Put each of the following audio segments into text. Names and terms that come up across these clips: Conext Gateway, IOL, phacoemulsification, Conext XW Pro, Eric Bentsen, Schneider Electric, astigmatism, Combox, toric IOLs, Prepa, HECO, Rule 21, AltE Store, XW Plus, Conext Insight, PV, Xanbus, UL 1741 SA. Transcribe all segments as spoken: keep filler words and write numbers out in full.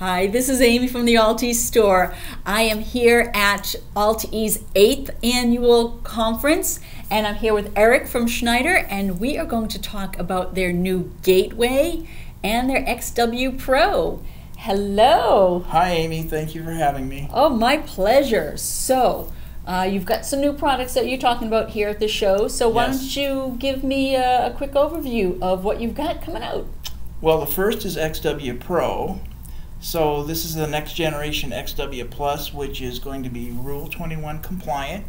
Hi, this is Amy from the AltE Store. I am here at AltE's eighth annual conference, and I'm here with Eric from Schneider, and we are going to talk about their new Gateway and their X W Pro. Hello. Hi, Amy. Thank you for having me. Oh, my pleasure. So, uh, you've got some new products that you're talking about here at the show, so why yes. don't you give me a, a quick overview of what you've got coming out? Well, the first is X W Pro. So this is the next generation X W Plus, which is going to be Rule twenty-one compliant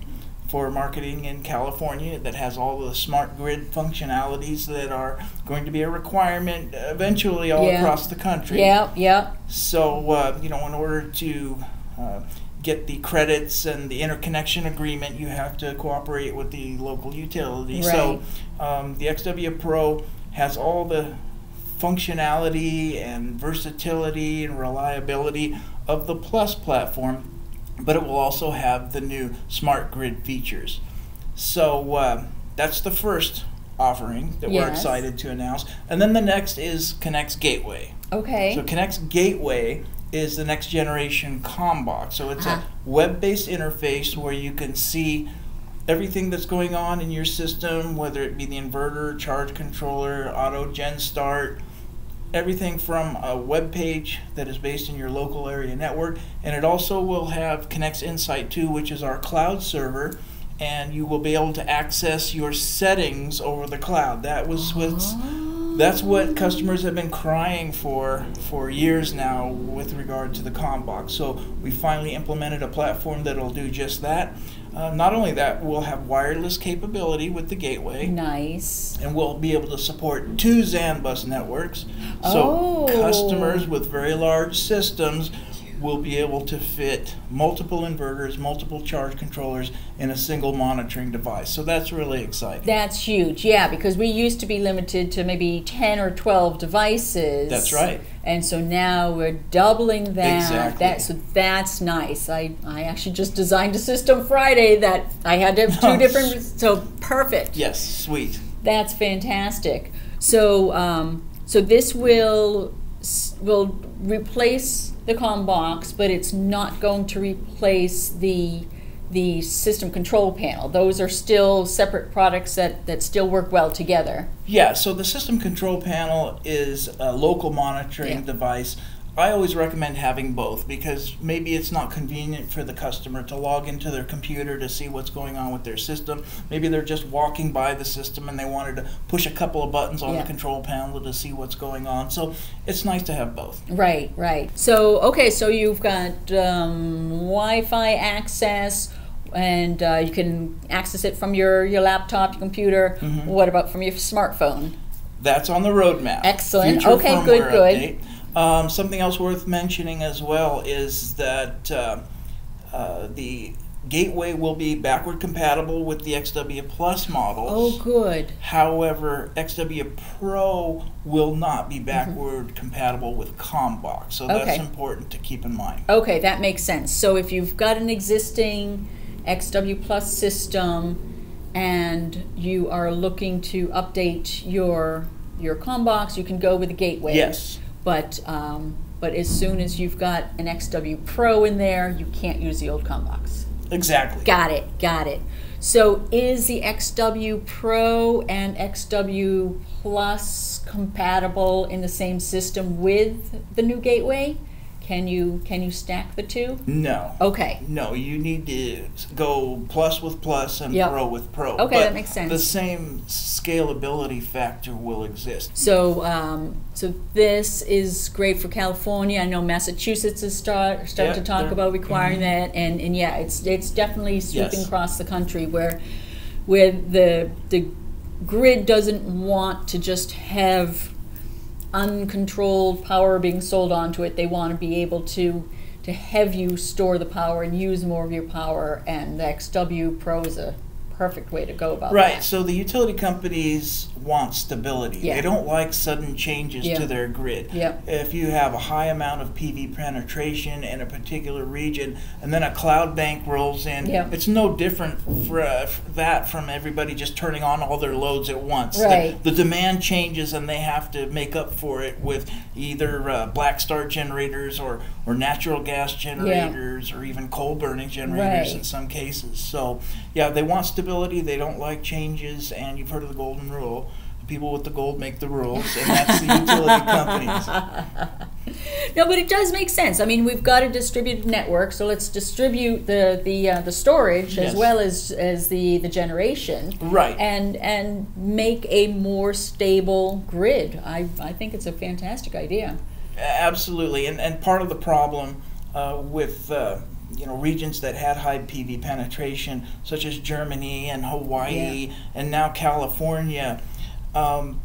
for marketing in California, that has all the smart grid functionalities that are going to be a requirement eventually all yeah. across the country. Yeah, yeah. So uh, you know, in order to uh, get the credits and the interconnection agreement, you have to cooperate with the local utility. Right. So um, the X W Pro has all the functionality and versatility and reliability of the Plus platform, but it will also have the new smart grid features. So uh, that's the first offering that yes. we're excited to announce. And then the next is Conext Gateway. Okay. So Conext Gateway is the next generation Combox. So it's ah. a web-based interface where you can see everything that's going on in your system, whether it be the inverter, charge controller, auto gen start, everything from a web page that is based in your local area network. And it also will have Conext Insight too, which is our cloud server, and you will be able to access your settings over the cloud. That was what's That's what customers have been crying for for years now with regard to the Combox. So we finally implemented a platform that'll do just that. Uh, not only that, we'll have wireless capability with the Gateway. Nice. And we'll be able to support two Xanbus networks. So oh. customers with very large systems will be able to fit multiple inverters, multiple charge controllers in a single monitoring device. So that's really exciting. That's huge, yeah, because we used to be limited to maybe ten or twelve devices. That's right. And so now we're doubling that. Exactly. That, so that's nice. I, I actually just designed a system Friday that I had to have two different, so perfect. Yes, sweet. That's fantastic. So, um, so this will, will replace the Combox, but it's not going to replace the the system control panel. Those are still separate products that, that still work well together. Yeah, so the system control panel is a local monitoring yeah. device. I always recommend having both, because maybe it's not convenient for the customer to log into their computer to see what's going on with their system. Maybe they're just walking by the system and they wanted to push a couple of buttons on yeah. the control panel to see what's going on. So it's nice to have both. Right, right. So, okay, so you've got um, Wi-Fi access, and uh, you can access it from your, your laptop, your computer. Mm-hmm. What about from your smartphone? That's on the roadmap. Excellent. Future okay, good, good. Update. Um, something else worth mentioning as well is that uh, uh, the Gateway will be backward compatible with the X W Plus models. Oh, good. However, X W Pro will not be backward mm-hmm. compatible with Combox, so okay. that's important to keep in mind. Okay, that makes sense. So if you've got an existing X W Plus system and you are looking to update your, your Combox, you can go with the Gateway. Yes. But, um, but as soon as you've got an X W Pro in there, you can't use the old Combox. Exactly. Got it, got it. So is the X W Pro and X W Plus compatible in the same system with the new Gateway? Can you, can you stack the two? No. Okay. No, you need to go Plus with Plus and yep. Pro with Pro. Okay, but that makes sense. The same scalability factor will exist. So, um, so this is great for California. I know Massachusetts is start starting yeah, to talk about requiring mm-hmm. that, and, and yeah, it's it's definitely sweeping yes. across the country where where the the grid doesn't want to just have uncontrolled power being sold onto it. They want to be able to to have you store the power and use more of your power, and the X W Pro is a perfect way to go about right. that. Right, so the utility companies want stability. Yeah. They don't like sudden changes yeah. to their grid. Yeah. If you have a high amount of P V penetration in a particular region and then a cloud bank rolls in, yeah. it's no different for, uh, for that from everybody just turning on all their loads at once. Right. The, the demand changes and they have to make up for it with either uh, black start generators or, or natural gas generators yeah. or even coal burning generators right. in some cases. So yeah, they want stability, they don't like changes, and you've heard of the golden rule. The people with the gold make the rules, and that's the utility companies. No, but it does make sense. I mean, we've got a distributed network, so let's distribute the the, uh, the storage yes. as well as as the the generation, right? And and make a more stable grid. I I think it's a fantastic idea. Absolutely, and and part of the problem uh, with uh, you know, regions that had high P V penetration, such as Germany and Hawaii yeah. and now California. Um,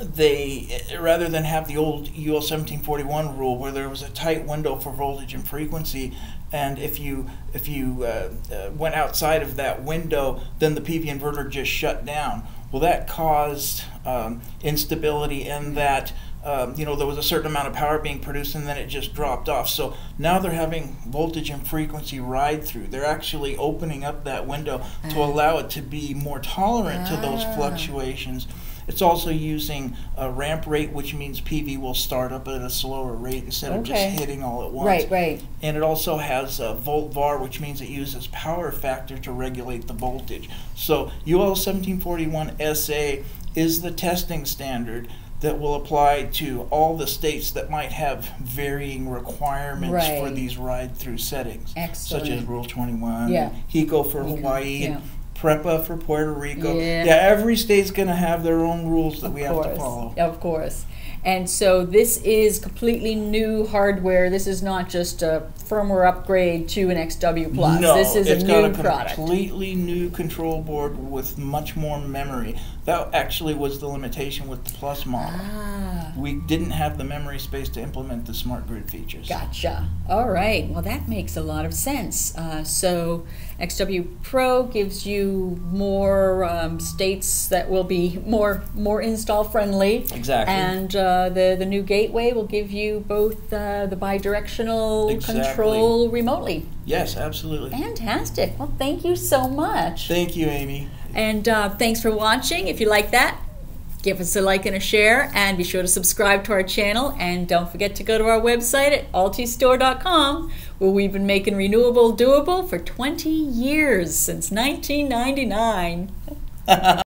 they, rather than have the old U L seventeen forty-one rule where there was a tight window for voltage and frequency, and if you if you uh, uh, went outside of that window, then the P V inverter just shut down. Well, that caused um, instability in that um, you know, there was a certain amount of power being produced and then it just dropped off. So now they're having voltage and frequency ride through. They're actually opening up that window to uh, allow it to be more tolerant uh, to those fluctuations. It's also using a ramp rate, which means P V will start up at a slower rate instead okay. of just hitting all at once. Right, right. And it also has a volt var, which means it uses power factor to regulate the voltage. So U L seventeen forty-one S A is the testing standard that will apply to all the states that might have varying requirements right. for these ride-through settings, excellent. Such as Rule twenty-one, yeah. HECO for yeah. Hawaii, yeah. Prepa for Puerto Rico. Yeah. yeah, every state's going to have their own rules that of we course. have to follow. Of course. And so this is completely new hardware. This is not just a firmware upgrade to an X W Plus. No, this is a new product. It's got a completely new control board with much more memory. That actually was the limitation with the Plus model. Ah. We didn't have the memory space to implement the smart grid features. Gotcha. All right. Well, that makes a lot of sense. Uh, so X W Pro gives you more um, states that will be more more install friendly. Exactly. And uh, Uh, the, the new gateway will give you both uh, the bi-directional exactly. control remotely. Yes, absolutely. Fantastic. Well, thank you so much. Thank you, Amy. And uh, thanks for watching. If you like that, give us a like and a share, and be sure to subscribe to our channel. And don't forget to go to our website at Alt E Store dot com, where we've been making renewable doable for twenty years, since nineteen ninety-nine.